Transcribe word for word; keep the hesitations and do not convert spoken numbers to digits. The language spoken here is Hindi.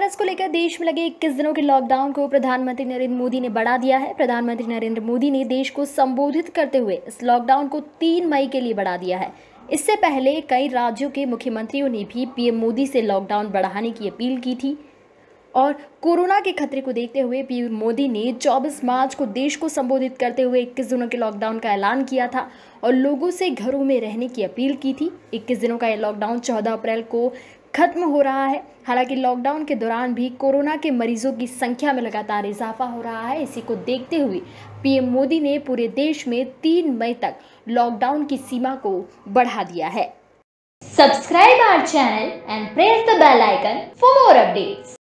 वायरस को लेकर देश में लगे इक्कीस दिनों के लॉकडाउन को प्रधानमंत्री नरेंद्र मोदी ने बढ़ा दिया है। प्रधानमंत्री नरेंद्र मोदी ने देश को संबोधित करते हुए इस लॉकडाउन को तीन मई के लिए बढ़ा दिया है। इससे पहले कई राज्यों के मुख्यमंत्रियों ने भी पीएम मोदी से लॉकडाउन बढ़ाने की अपील की थी और कोरोना के खतरे को देखते हुए पीएम मोदी ने चौबीस मार्च को देश को संबोधित करते हुए इक्कीस दिनों के लॉकडाउन का ऐलान किया था और लोगों से घरों में रहने की अपील की थी। इक्कीस दिनों का यह लॉकडाउन चौदह अप्रैल को खत्म हो रहा है। हालांकि लॉकडाउन के दौरान भी कोरोना के मरीजों की संख्या में लगातार इजाफा हो रहा है। इसी को देखते हुए पीएम मोदी ने पूरे देश में तीन मई तक लॉकडाउन की सीमा को बढ़ा दिया है। Subscribe our channel and press the bell icon for more updates.